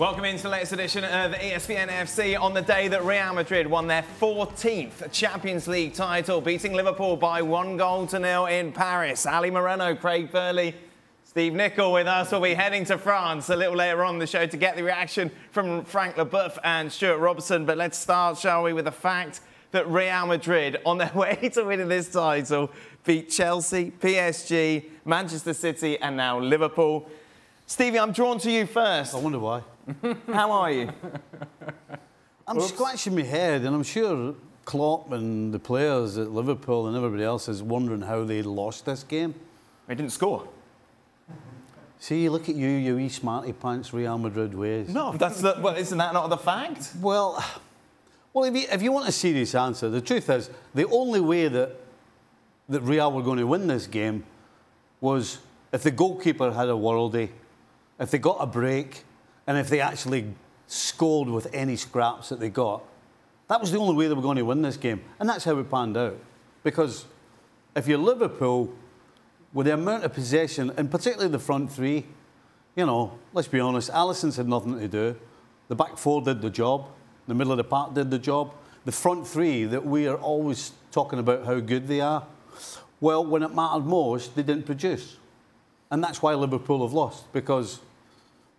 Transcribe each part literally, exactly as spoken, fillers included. Welcome into the latest edition of E S P N F C on the day that Real Madrid won their fourteenth Champions League title, beating Liverpool by one goal to nil in Paris. Ali Moreno, Craig Burley, Steve Nicol with us. We'll be heading to France a little later on the show to get the reaction from Frank Leboeuf and Stewart Robson. But let's start, shall we, with the fact that Real Madrid, on their way to winning this title, beat Chelsea, P S G, Manchester City and now Liverpool. Stevie, I'm drawn to you first. I wonder why. How are you? I'm Oops. scratching my head, and I'm sure Klopp and the players at Liverpool and everybody else is wondering how they lost this game. They didn't score. See, look at you, you wee smarty pants Real Madrid ways. No, that's the, well, isn't that not the fact? Well, well, if you, if you want a serious answer, the truth is the only way that that Real were going to win this game was if the goalkeeper had a worldie, if they got a break, and if they actually scored with any scraps that they got. That was the only way they were going to win this game. And that's how it panned out. Because if you're Liverpool, with the amount of possession, and particularly the front three, you know, let's be honest, Alisson's had nothing to do. The back four did the job. The middle of the park did the job. The front three that we are always talking about how good they are, well, when it mattered most, they didn't produce. And that's why Liverpool have lost, because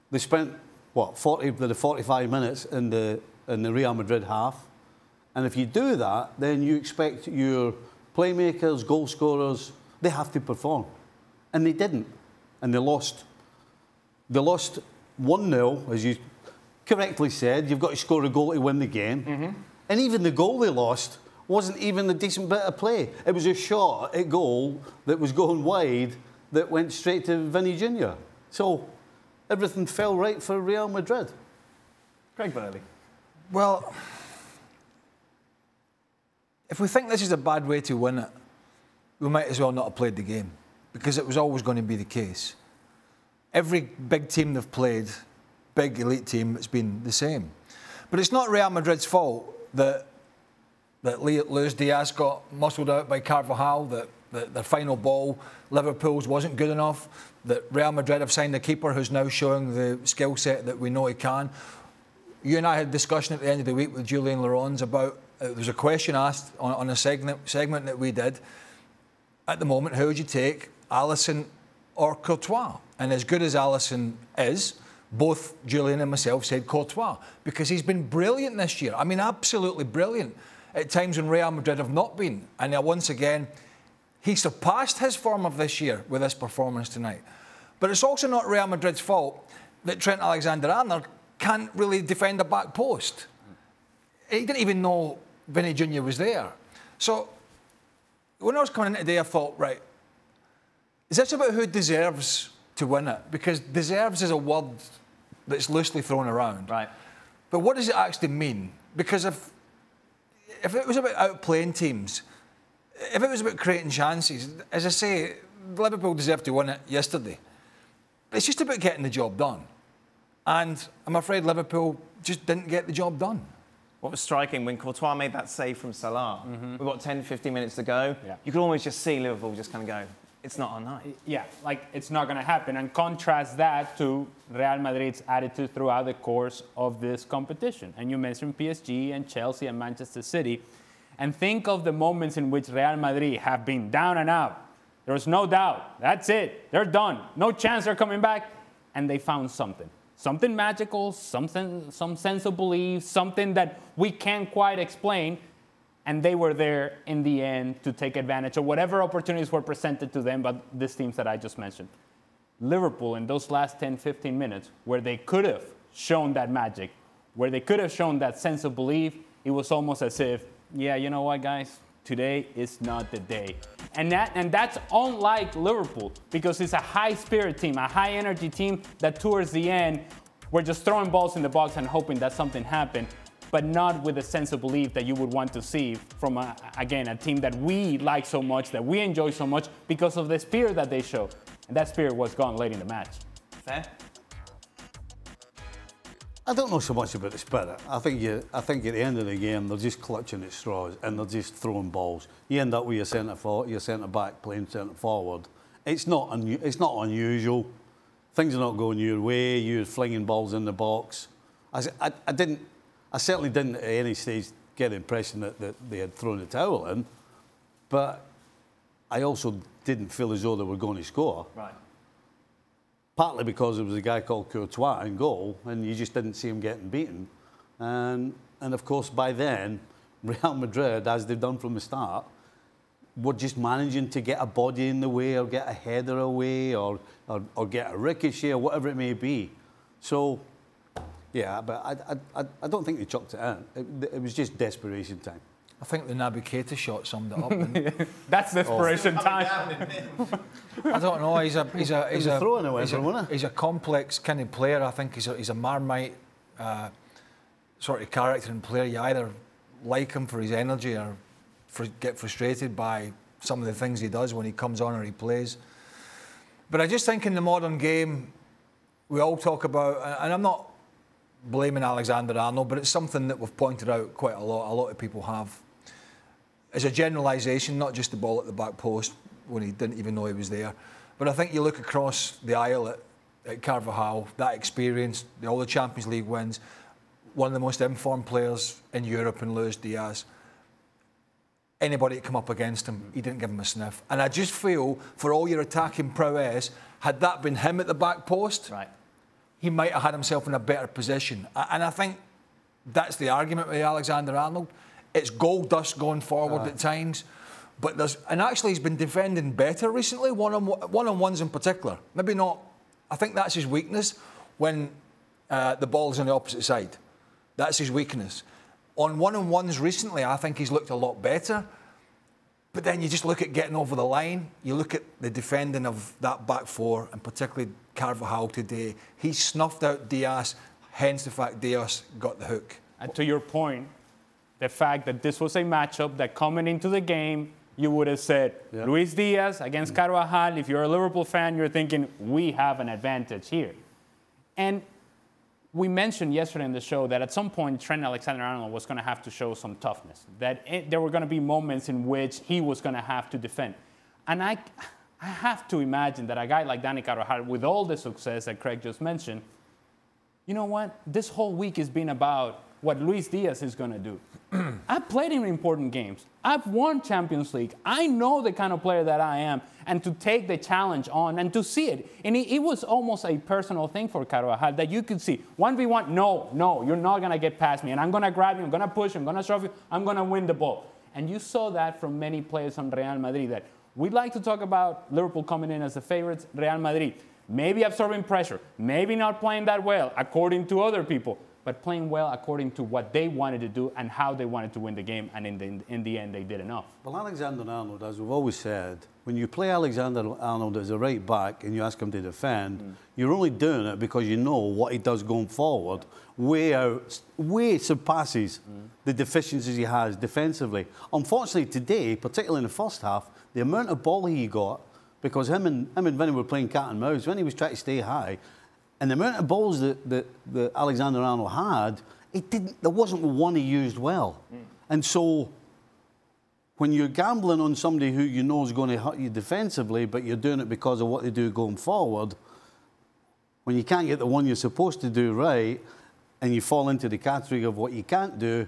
they spent... what, forty, forty-five minutes in the, in the Real Madrid half. And if you do that, then you expect your playmakers, goal scorers, they have to perform. And they didn't. And they lost. They lost one nil, as you correctly said. You've got to score a goal to win the game. Mm-hmm. And even the goal they lost wasn't even a decent bit of play. It was a shot at goal that was going wide that went straight to Vinny Junior So... everything fell right for Real Madrid. Craig Burley. Well, if we think this is a bad way to win it, we might as well not have played the game, because it was always going to be the case. Every big team they've played, big elite team, it's been the same. But it's not Real Madrid's fault that, that Luis Diaz got muscled out by Carvajal, that that their final ball, Liverpool's, wasn't good enough, that Real Madrid have signed a keeper who's now showing the skill set that we know he can. You and I had a discussion at the end of the week with Julian Laurens about, uh, there was a question asked on, on a segment, segment that we did. At the moment, who would you take, Alisson or Courtois? And as good as Alisson is, both Julian and myself said Courtois, because he's been brilliant this year. I mean, absolutely brilliant. At times when Real Madrid have not been. And now, once again, he surpassed his form of this year with this performance tonight. But it's also not Real Madrid's fault that Trent Alexander-Arnold can't really defend a back post. He didn't even know Vinny Junior was there. So when I was coming in today, I thought, right, is this about who deserves to win it? Because deserves is a word that's loosely thrown around. Right. But what does it actually mean? Because if, if it was about outplaying teams... if it was about creating chances, as I say, Liverpool deserved to win it yesterday. It's just about getting the job done. And I'm afraid Liverpool just didn't get the job done. What was striking, when Courtois made that save from Salah, mm-hmm. we've got ten, fifteen minutes to go, yeah. you could almost just see Liverpool just kind of go, it's not our night. Yeah, like, it's not going to happen. And contrast that to Real Madrid's attitude throughout the course of this competition. And you mentioned P S G and Chelsea and Manchester City. And think of the moments in which Real Madrid have been down and out. There's no doubt. That's it. They're done. No chance they're coming back. And they found something. Something magical, something, some sense of belief, something that we can't quite explain. And they were there in the end to take advantage of whatever opportunities were presented to them by these teams that I just mentioned. Liverpool, in those last ten, fifteen minutes, where they could have shown that magic, where they could have shown that sense of belief, it was almost as if, yeah, you know what, guys? Today is not the day. And, that, and that's unlike Liverpool, because it's a high-spirit team, a high-energy team that towards the end, we're just throwing balls in the box and hoping that something happened, but not with a sense of belief that you would want to see from, a, again, a team that we like so much, that we enjoy so much, because of the spirit that they show. And that spirit was gone late in the match. Fair? I don't know so much about the spirit. I think, you, I think at the end of the game, they're just clutching at straws and they're just throwing balls. You end up with your centre-back your centre back playing centre-forward. It's not, it's not unusual things are not going your way, you're flinging balls in the box. I, I, I, didn't, I certainly didn't at any stage get the impression that, that they had thrown the towel in, but I also didn't feel as though they were going to score. Right. Partly because there was a guy called Courtois in goal, and you just didn't see him getting beaten. And, and of course, by then, Real Madrid, as they've done from the start, were just managing to get a body in the way or get a header away or, or, or get a ricochet or whatever it may be. So, yeah, but I, I, I don't think they chucked it in. It, it was just desperation time. I think the Naby Keita shot summed it up. Yeah. That's desperation oh. time. I don't know. He's a he's a he's a, throwing away he's, a he's a complex kind of player. I think he's a, he's a marmite uh, sort of character and player. You either like him for his energy or for, get frustrated by some of the things he does when he comes on or he plays. But I just think in the modern game, we all talk about, and I'm not blaming Alexander-Arnold, but it's something that we've pointed out quite a lot. A lot of people have. As a generalisation, not just the ball at the back post when he didn't even know he was there. But I think you look across the aisle at, at Carvajal, that experience, all the Champions League wins, one of the most informed players in Europe in Luis Diaz. Anybody that come up against him, he didn't give him a sniff. And I just feel, for all your attacking prowess, had that been him at the back post, right, he might have had himself in a better position. And I think that's the argument with Alexander-Arnold. It's gold dust going forward uh, at times, but there's, and actually he's been defending better recently, one-on-one, one-on-ones in particular. Maybe not, I think that's his weakness, when uh, the ball's on the opposite side. That's his weakness. On one-on-ones recently, I think he's looked a lot better, but then you just look at getting over the line, you look at the defending of that back four, and particularly Carvajal today. He snuffed out Diaz, hence the fact Diaz got the hook. And to your point, the fact that this was a matchup that coming into the game, you would have said, yep, Luis Diaz against Carvajal. If you're a Liverpool fan, you're thinking, we have an advantage here. And we mentioned yesterday in the show that at some point, Trent Alexander-Arnold was going to have to show some toughness, that it, there were going to be moments in which he was going to have to defend. And I, I have to imagine that a guy like Dani Carvajal, with all the success that Craig just mentioned, you know what? This whole week has been about what Luis Diaz is going to do. I've played in important games. I've won Champions League. I know the kind of player that I am. And to take the challenge on and to see it. And it, it was almost a personal thing for Carvajal that you could see. one v one, no, no, you're not going to get past me. And I'm going to grab you. I'm going to push you. I'm going to shove you. I'm going to win the ball. And you saw that from many players on Real Madrid. That we like to talk about Liverpool coming in as the favorites. Real Madrid, maybe absorbing pressure. Maybe not playing that well, according to other people, but playing well according to what they wanted to do and how they wanted to win the game, and in the, in the end, they did enough. Well, Alexander-Arnold, as we've always said, when you play Alexander-Arnold as a right-back and you ask him to defend, mm. you're only doing it because you know what he does going forward yeah. way, out, way surpasses mm. the deficiencies he has defensively. Unfortunately, today, particularly in the first half, the amount of ball he got, because him and, him and Vinny were playing cat and mouse, Vinny was trying to stay high, and the amount of balls that, that, that Alexander-Arnold had, it didn't, there wasn't one he used well. Mm. And so when you're gambling on somebody who you know is going to hurt you defensively, but you're doing it because of what they do going forward, when you can't get the one you're supposed to do right and you fall into the category of what you can't do,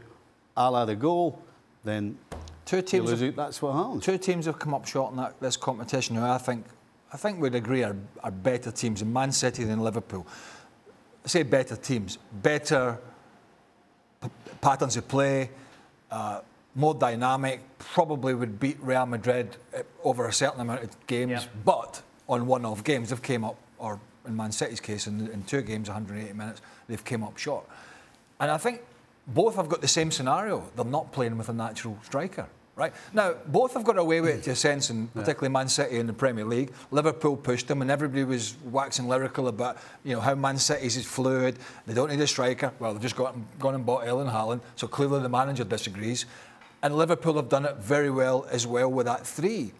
a la the goal, then two teams have, it, that's what happens. Two teams have come up short in that, this competition who I think... I think we'd agree are, are better teams in Man City than Liverpool. I say better teams, better p patterns of play, uh, more dynamic, probably would beat Real Madrid over a certain amount of games, yeah. but on one-off games, they've came up, or in Man City's case, in, in two games, one hundred eighty minutes, they've came up short. And I think both have got the same scenario. They're not playing with a natural striker. Right. Now, both have got away with it to a sense, and particularly Man City in the Premier League. Liverpool pushed them, and everybody was waxing lyrical about, you know, how Man City's is fluid, they don't need a striker. Well, they've just got, gone and bought Erling Haaland, so clearly the manager disagrees. And Liverpool have done it very well as well with that three.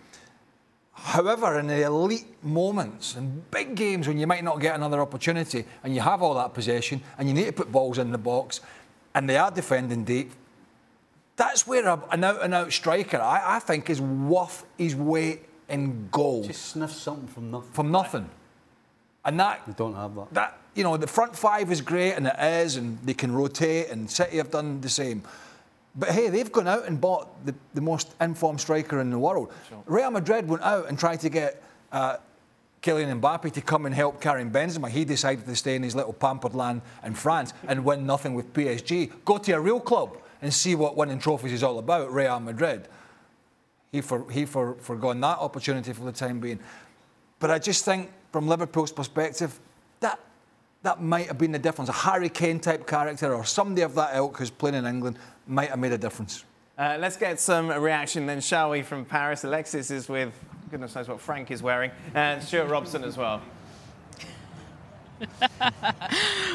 However, in the elite moments and big games when you might not get another opportunity, and you have all that possession, and you need to put balls in the box, and they are defending deep, that's where an out-and-out striker, I, I think, is worth his weight in goals. Just sniff something from nothing. From nothing. And that... You don't have that. That, you know, the front five is great, and it is, and they can rotate, and City have done the same. But, hey, they've gone out and bought the, the most informed striker in the world. Sure. Real Madrid went out and tried to get uh, Kylian Mbappe to come and help Karim Benzema. He decided to stay in his little pampered land in France and win nothing with P S G. Go to a real club and see what winning trophies is all about, Real Madrid. He for he for forgone that opportunity for the time being. But I just think, from Liverpool's perspective, that... that might have been the difference. A Harry Kane-type character or somebody of that ilk who's playing in England might have made a difference. Uh, let's get some reaction then, shall we, from Paris. Alexis is with, goodness knows what Frank is wearing, and Stewart Robson as well.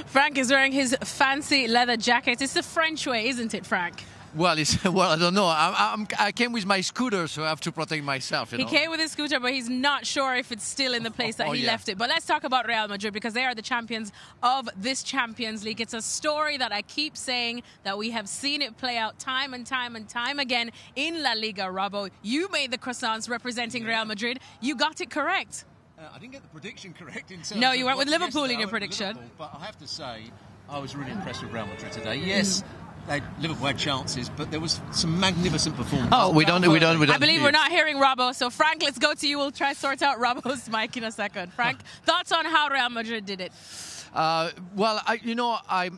Frank is wearing his fancy leather jacket. It's the French way, isn't it, Frank? Well, it's, well, I don't know. I, I'm, I came with my scooter, so I have to protect myself. You know? He came with his scooter, but he's not sure if it's still in the place that oh, he yeah. left it. But let's talk about Real Madrid, because they are the champions of this Champions League. It's a story that I keep saying that we have seen it play out time and time and time again in La Liga, Robbo. You made the croissants representing yeah. Real Madrid. You got it correct. Uh, I didn't get the prediction correct. In terms no, you went with Liverpool in your prediction. But I have to say, I was really impressed with Real Madrid today. Yes. Mm. They, Liverpool had chances, but there was some magnificent performance. Oh, we don't, we don't, we don't. I believe we're not hearing Robbo, so Frank, let's go to you. We'll try to sort out Robbo's mic in a second. Frank, thoughts on how Real Madrid did it? Uh, well, I, you know, I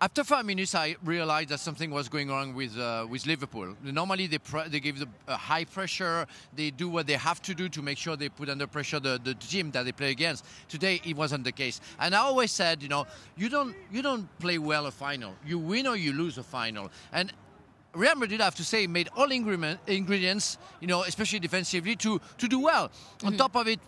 after five minutes, I realized that something was going wrong with uh, with Liverpool. Normally, they pre they give the uh, high pressure. They do what they have to do to make sure they put under pressure the, the team that they play against. Today, it wasn't the case. And I always said, you know, you don't you don't play well a final. You win or you lose a final. And Real Madrid, I have to say, made all ingredients, you know, especially defensively, to to do well. Mm-hmm. On top of it,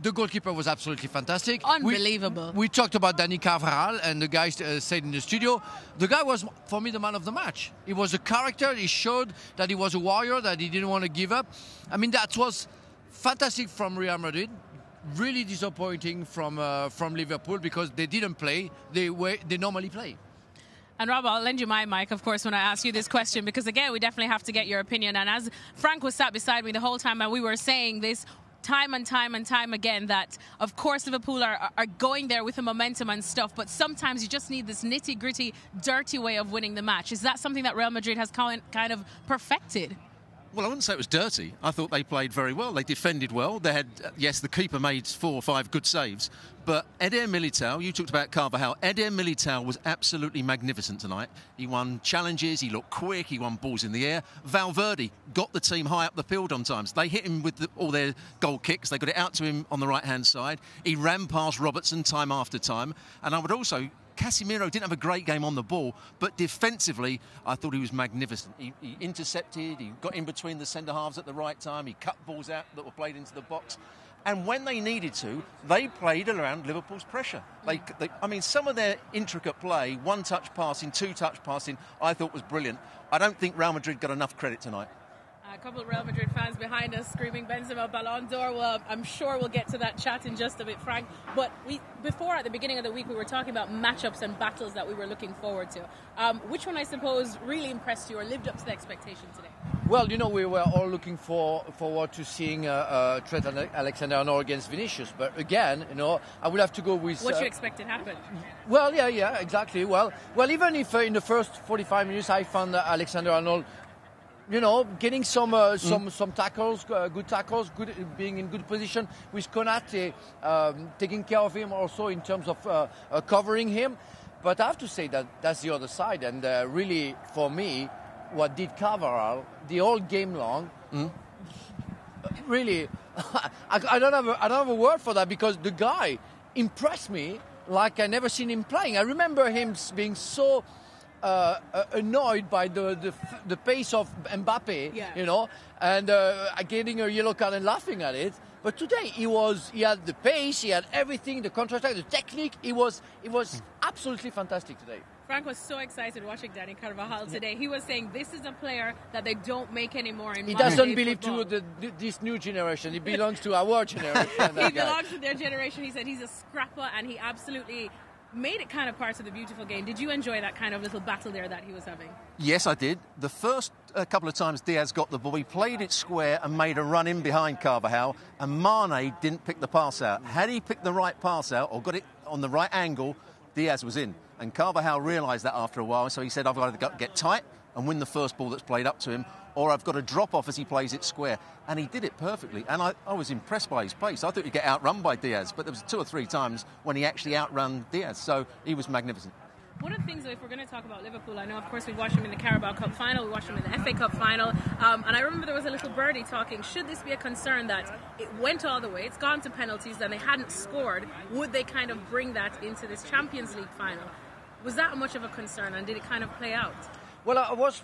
the goalkeeper was absolutely fantastic. Unbelievable. We, we talked about Dani Carvajal, and the guy uh, said in the studio, the guy was, for me, the man of the match. He was a character. He showed that he was a warrior, that he didn't want to give up. I mean, that was fantastic from Real Madrid. Really disappointing from uh, from Liverpool, because they didn't play. They were, they normally play. And, Rob, I'll lend you my mic, of course, when I ask you this question, because, again, we definitely have to get your opinion. And as Frank was sat beside me the whole time and we were saying this, time and time and time again, that of course Liverpool are, are going there with the momentum and stuff, but sometimes you just need this nitty-gritty, dirty way of winning the match. Is that something that Real Madrid has kind of perfected? Well, I wouldn't say it was dirty. I thought they played very well. They defended well. They had, yes, the keeper made four or five good saves, but Éder Militão, you talked about Carvajal, Éder Militão was absolutely magnificent tonight. He won challenges, he looked quick, he won balls in the air. Valverde got the team high up the field on times. They hit him with the, all their goal kicks. They got it out to him on the right-hand side. He ran past Robertson time after time. And I would also... Casemiro didn't have a great game on the ball, but defensively, I thought he was magnificent. He, he intercepted, he got in between the centre-halves at the right time, he cut balls out that were played into the box. And when they needed to, they played around Liverpool's pressure. They, they, I mean, some of their intricate play, one-touch passing, two-touch passing, I thought was brilliant. I don't think Real Madrid got enough credit tonight. A couple of Real Madrid fans behind us screaming Benzema Ballon d'Or. Well, I'm sure we'll get to that chat in just a bit, Frank. But we, before, at the beginning of the week, we were talking about matchups and battles that we were looking forward to. Um, which one, I suppose, really impressed you or lived up to the expectation today? Well, you know, we were all looking for, forward to seeing uh, uh, Trent Alexander-Arnold against Vinicius. But again, you know, I would have to go with... What uh, you expected happened. Well, yeah, yeah, exactly. Well, well, even if uh, in the first forty-five minutes I found uh, Alexander-Arnold... You know, getting some uh, some mm. some tackles, uh, good tackles, good uh, being in good position with Konaté, um, taking care of him also in terms of uh, uh, covering him. But I have to say that that's the other side, and uh, really for me, what did Carvajal the whole game long, mm. really, I, I don't have a, I don't have a word for that, because the guy impressed me like I never seen him playing. I remember him being so. Uh, annoyed by the, the the pace of Mbappe, yeah. you know, and uh, getting a yellow card and laughing at it. But today he was he had the pace, he had everything, the counter-attack, the technique. It was it was absolutely fantastic today. Frank was so excited watching Dani Carvajal today. He was saying this is a player that they don't make anymore in He doesn't believe football. to the, this new generation. He belongs to our generation. He belongs to their generation. He said he's a scrapper, and he absolutely made it kind of part of the beautiful game. Did you enjoy that kind of little battle there that he was having? Yes, I did. The first uh, couple of times Diaz got the ball, he played it square and made a run in behind Carvajal, and Mane didn't pick the pass out. Had he picked the right pass out or got it on the right angle, Diaz was in. And Carvajal realised that after a while, so he said, I've got to get tight and win the first ball that's played up to him, or I've got to drop off as he plays it square. And he did it perfectly, and I, I was impressed by his pace. I thought he'd get outrun by Diaz, but there was two or three times when he actually outrun Diaz, so he was magnificent. One of the things, though, if we're going to talk about Liverpool, I know, of course, we watched him in the Carabao Cup final, we watched him in the F A Cup final, um, and I remember there was a little birdie talking, should this be a concern that it went all the way, it's gone to penalties, and they hadn't scored, would they kind of bring that into this Champions League final? Was that much of a concern, and did it kind of play out? Well, I was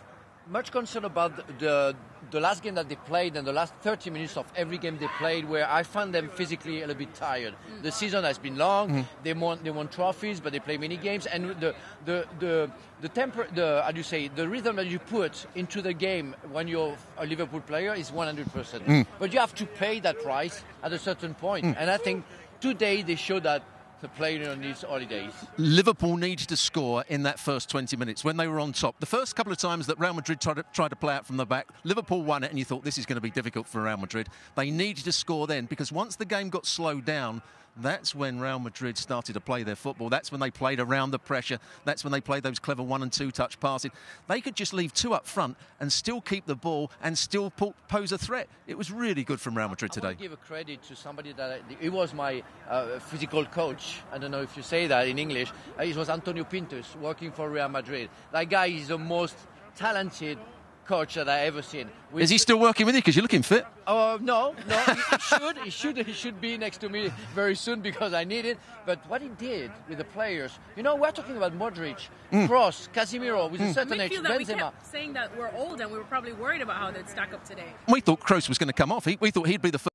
much concerned about the the last game that they played and the last thirty minutes of every game they played, where I found them physically a little bit tired. The season has been long. Mm-hmm. They won they won trophies, but they play many games, and the the the the temper the how do you say the rhythm that you put into the game when you're a Liverpool player is one hundred percent. Mm. But you have to pay that price at a certain point. Mm. And I think today they show that. To play on these holidays. Liverpool needs to score in that first twenty minutes when they were on top. The first couple of times that Real Madrid tried to, tried to play out from the back, Liverpool won it, and you thought this is going to be difficult for Real Madrid. They needed to score then, because once the game got slowed down, that's when Real Madrid started to play their football. That's when they played around the pressure. That's when they played those clever one and two touch passes. They could just leave two up front and still keep the ball and still pose a threat. It was really good from Real Madrid today. I want to give a credit to somebody that I, it was my uh, physical coach. I don't know if you say that in English. Uh, it was Antonio Pintus working for Real Madrid. That guy is the most talented coach that I ever seen. We is he still working with you? Because you're looking fit. Oh uh, no, no, he should, he should, he should be next to me very soon, because I need it. But what he did with the players, you know, we're talking about Modric, mm. Kroos, Casemiro, with mm. a certain age, Benzema. We kept saying that we're old, and we were probably worried about how they'd stack up today. We thought Kroos was going to come off. He, we thought he'd be the first.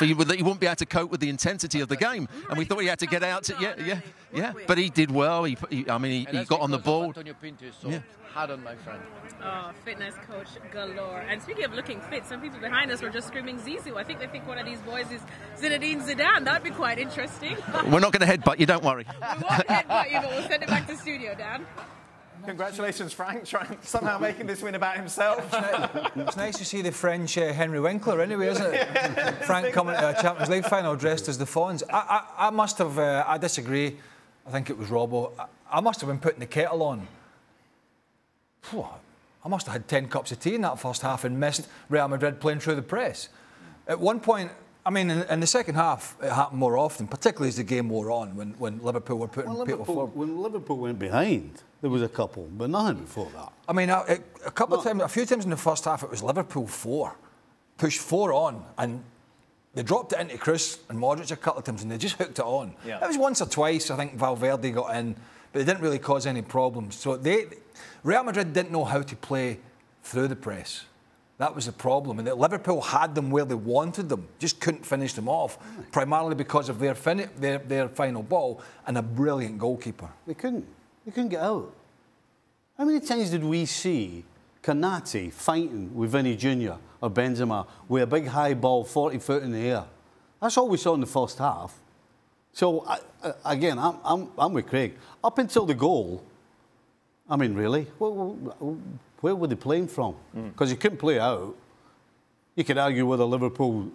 He wouldn't be able to cope with the intensity of the game, and we thought he had to get out. To, yeah, yeah, yeah. But he did well. He, he I mean, he, he got on the ball. Antonio Pintus, so yeah. Hard on my friend. Oh, fitness coach galore. And speaking of looking fit, some people behind us were just screaming Zizou. I think they think one of these boys is Zinedine Zidane. That'd be quite interesting. We're not going to headbutt you. Don't worry. We won't headbutt you, but we'll send it back to studio, Dan. Congratulations, Frank, trying, somehow making this win about himself. It's nice to see the French uh, Henry Winkler anyway, isn't it? Frank coming to a Champions League final dressed as the Fawns. I, I, I must have, uh, I disagree, I think it was Robbo, I, I must have been putting the kettle on. Phew, I must have had ten cups of tea in that first half and missed Real Madrid playing through the press. At one point, I mean, in, in the second half, it happened more often, particularly as the game wore on, when, when Liverpool were putting well, Liverpool, people forward. When Liverpool went behind, there was a couple, but none before that. I mean, a, a couple Not, of times, a few times in the first half, it was Liverpool four, pushed four on, and they dropped it into Kroos and Modric a couple of times, and they just hooked it on. Yeah. It was once or twice, I think Valverde got in, but they didn't really cause any problems. So they, Real Madrid didn't know how to play through the press. That was the problem, and that Liverpool had them where they wanted them, just couldn't finish them off, primarily because of their, fin their, their final ball and a brilliant goalkeeper. They couldn't. They couldn't get out. How many times did we see Konaté fighting with Vinny Junior or Benzema with a big high ball, forty foot in the air? That's all we saw in the first half. So, I, I, again, I'm, I'm, I'm with Craig. Up until the goal, I mean, really, well, well, where were they playing from? Because mm. you couldn't play out. You could argue whether Liverpool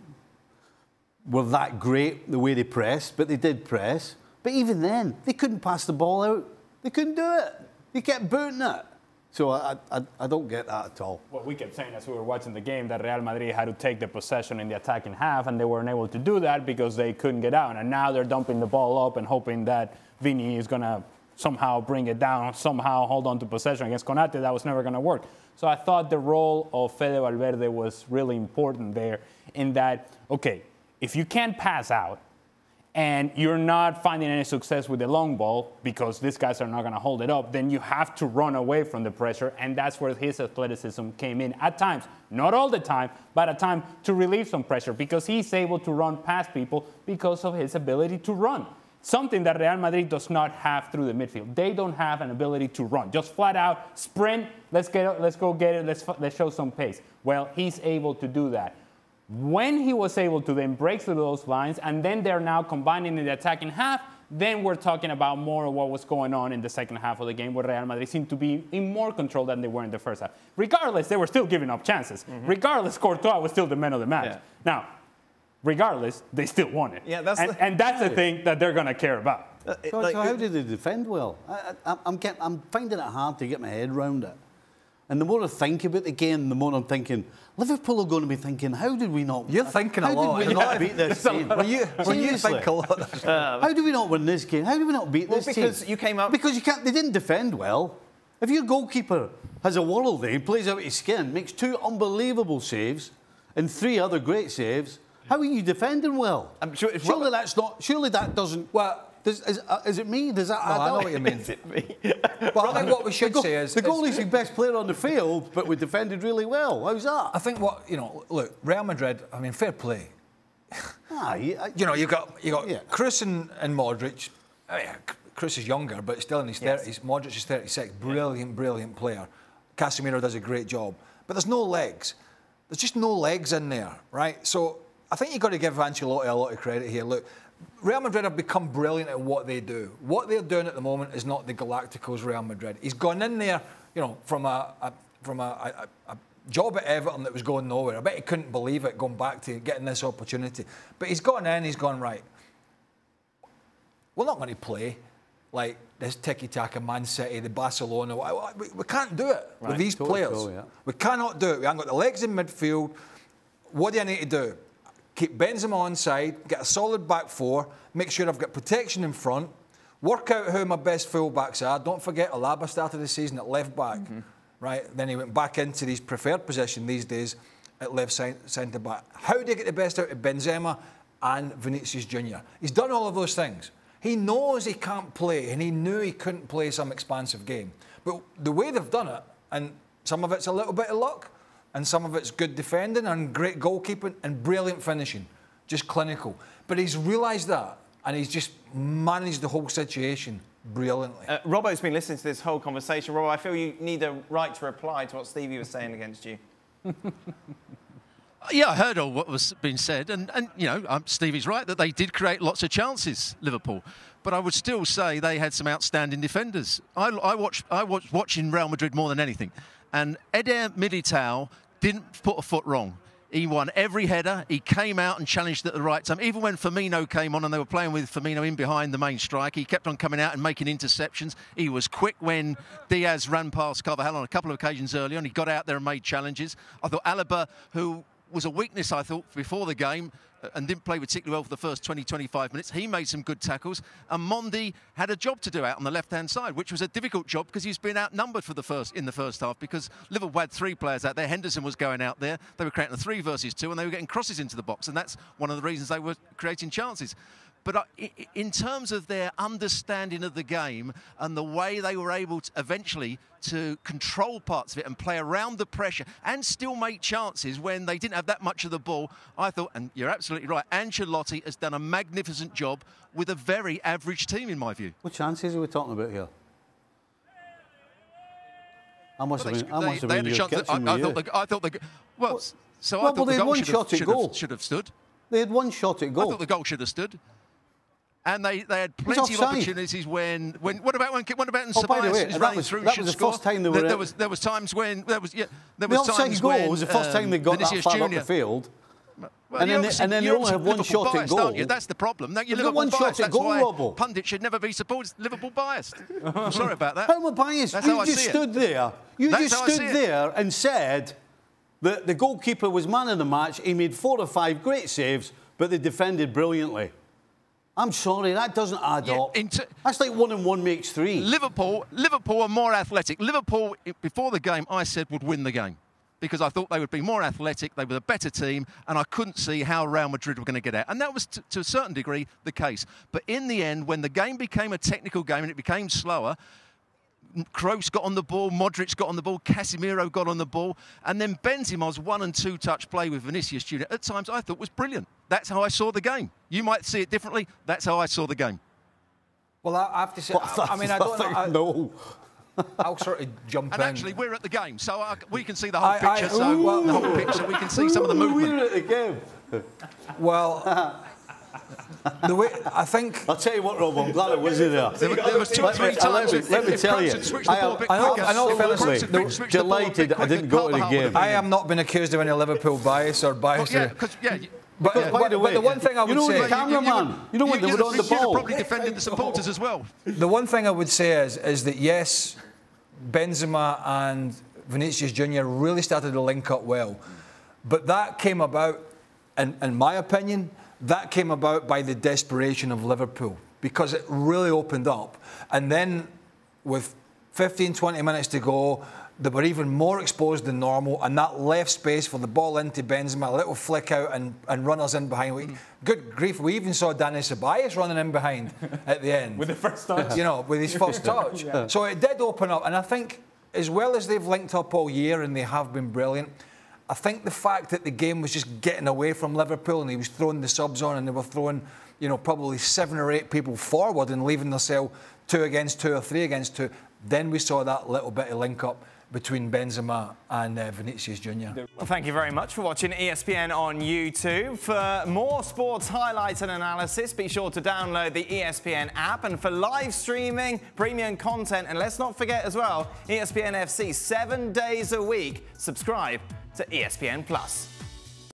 were that great the way they pressed, but they did press. But even then, they couldn't pass the ball out. They couldn't do it. They kept booting it. So I, I, I don't get that at all. What we kept saying as we were watching the game, that Real Madrid had to take the possession in the attacking half, and they weren't able to do that because they couldn't get out. And now they're dumping the ball up and hoping that Vini is going to somehow bring it down, somehow hold on to possession. Against Konaté, that was never going to work. So I thought the role of Fede Valverde was really important there, in that, okay, if you can't pass out and you're not finding any success with the long ball because these guys are not going to hold it up, then you have to run away from the pressure, and that's where his athleticism came in at times, not all the time, but at times to relieve some pressure, because he's able to run past people because of his ability to run. Something that Real Madrid does not have through the midfield. They don't have an ability to run. Just flat out sprint. Let's get. Let's go get it. Let's let's show some pace. Well, he's able to do that. When he was able to then break through those lines, and then they're now combining in the attacking half, then we're talking about more of what was going on in the second half of the game, where Real Madrid seemed to be in more control than they were in the first half. Regardless, they were still giving up chances. Mm-hmm. Regardless, Courtois was still the man of the match. Yeah. Now, regardless, they still won it. Yeah, that's and, the, and that's yeah. the thing that they're going to care about. Uh, it, so, like, so how did they defend well? I, I, I'm, kept, I'm finding it hard to get my head around it. And the more I think about the game, the more I'm thinking, Liverpool are going to be thinking, how did we not... You're thinking a lot. How did we not beat this team? Well, you think a lot. How do we not win this game? How do we not beat this team? Well, because you came up... Because you can't, they didn't defend well. If your goalkeeper has a world day, plays out his skin, makes two unbelievable saves and three other great saves, how are you defending well? I'm sure it's surely Robert... that's not... Surely that doesn't... Well, Does, is, uh, is it me? Does that no, add I know up? What you mean. Is it me? Well, I think what we should goal, say is... The goalie's the best player on the field, but we defended really well. How's that? I think what, you know, look, Real Madrid, I mean, fair play. Ah, yeah, you know, you've got, you got yeah. Kroos and, and Modric. I mean, Kroos is younger, but still in his yes. thirties. Modric is thirty-six. Brilliant, yeah. brilliant player. Casemiro does a great job. But there's no legs. There's just no legs in there, right? So I think you've got to give Ancelotti a lot of credit here. Look, Real Madrid have become brilliant at what they do. What they're doing at the moment is not the Galacticos Real Madrid. He's gone in there, you know, from a, a from a, a, a job at Everton that was going nowhere. I bet he couldn't believe it going back to getting this opportunity. But he's gone in, he's gone, right, we're not going to play like this tiki-taka Man City, the Barcelona. We, we can't do it right. with these totally players. Cool, yeah. We cannot do it. We haven't got the legs in midfield. What do I need to do? Keep Benzema on side, get a solid back four, make sure I've got protection in front, work out who my best full-backs are. Don't forget, Alaba started the season at left-back, mm-hmm. right? Then he went back into his preferred position these days at left centre-back. How do you get the best out of Benzema and Vinicius Junior? He's done all of those things. He knows he can't play, and he knew he couldn't play some expansive game. But the way they've done it, and some of it's a little bit of luck, and some of it's good defending and great goalkeeping and brilliant finishing. Just clinical. But he's realised that, and he's just managed the whole situation brilliantly. Uh, Robbo's been listening to this whole conversation. Robbo, I feel you need a right to reply to what Stevie was saying against you. Yeah, I heard all what was being said. And, and you know, um, Stevie's right that they did create lots of chances, Liverpool. But I would still say they had some outstanding defenders. I, I, watch, I was watching Real Madrid more than anything. And Éder Militão didn't put a foot wrong. He won every header. He came out and challenged at the right time. Even when Firmino came on and they were playing with Firmino in behind the main striker, he kept on coming out and making interceptions. He was quick when Diaz ran past Carvajal on a couple of occasions early on. He got out there and made challenges. I thought Alaba, who was a weakness, I thought, before the game and didn't play particularly well for the first twenty, twenty-five minutes, he made some good tackles. And Mondi had a job to do out on the left-hand side, which was a difficult job because he's been outnumbered for the first in the first half because Liverpool had three players out there. Henderson was going out there. They were creating a three versus two and they were getting crosses into the box. And that's one of the reasons they were creating chances. But in terms of their understanding of the game and the way they were able to eventually to control parts of it and play around the pressure and still make chances when they didn't have that much of the ball, I thought, and you're absolutely right, Ancelotti has done a magnificent job with a very average team, in my view. What chances are we talking about here? I must well, have been, I must they, have they been your kitchen, I, I thought, the, I thought the, well, well, so well, I thought well, the goal, should, shot have, should, goal. Have, should have stood. They had one shot at goal. I thought the goal should have stood. And they, they had plenty of opportunities when, when... What about when... What about in oh, by the way, that running was, through, that was the score. first time they were... There, there, was, there was times when... There was, yeah, there the was times goal when, was the first time they got um, that far up the field. Well, and, then they, and then they only have one Liverpool shot biased, at goal. You? That's the problem. No, you're Liverpool one biased. Shot at That's goal, why Robbo. Pundits should never be supported. Liverpool biased. I'm sorry about that. How am I biased? That's you just stood there. You just stood there and said that the goalkeeper was man of the match. He made four or five great saves, but they defended brilliantly. I'm sorry, that doesn't add yeah, up. That's like one and one makes three. Liverpool, Liverpool are more athletic. Liverpool, before the game, I said would win the game because I thought they would be more athletic, they were the better team, and I couldn't see how Real Madrid were going to get out. And that was, to a certain degree, the case. But in the end, when the game became a technical game and it became slower, Kroos got on the ball, Modric got on the ball, Casemiro got on the ball, and then Benzema's one and two touch play with Vinicius Junior at times I thought was brilliant. That's how I saw the game. You might see it differently. That's how I saw the game. Well, I have to say, I, I mean, I don't I, know. I'll sort of jump and in. And actually, we're at the game, so I, we can see the whole I, picture. I, so ooh, the whole picture, we can see ooh, some of the movement. We're at the game. Well. The way, I think... I'll tell you what, Rob, I'm glad it wasn't there. There, there was two let three me, times. Let me, let me tell you, I am honestly delighted I didn't go to the game. I have not been accused of any Liverpool bias or bias. Well, yeah, because, yeah, but, because, but, by the way, but the one thing I would say... You know what, they were on the ball. You're probably defending the supporters as well. The one thing I would say is, is that, yes, Benzema and Vinicius Junior really started to link up well. But that came about, in, in my opinion, that came about by the desperation of Liverpool, because it really opened up. And then with fifteen, twenty minutes to go, they were even more exposed than normal, and that left space for the ball into Benzema, a little flick out and, and runners in behind. We, mm. Good grief, we even saw Dani Ceballos running in behind at the end. With the first touch. You know, with his first touch. Yeah. So it did open up, and I think as well as they've linked up all year and they have been brilliant, I think the fact that the game was just getting away from Liverpool and he was throwing the subs on and they were throwing, you know, probably seven or eight people forward and leaving themselves two against two or three against two, then we saw that little bit of link-up between Benzema and uh, Vinicius Junior Well, thank you very much for watching E S P N on YouTube. For more sports highlights and analysis, be sure to download the E S P N app. And for live streaming, premium content, and let's not forget as well, E S P N F C, seven days a week. Subscribe to E S P N Plus.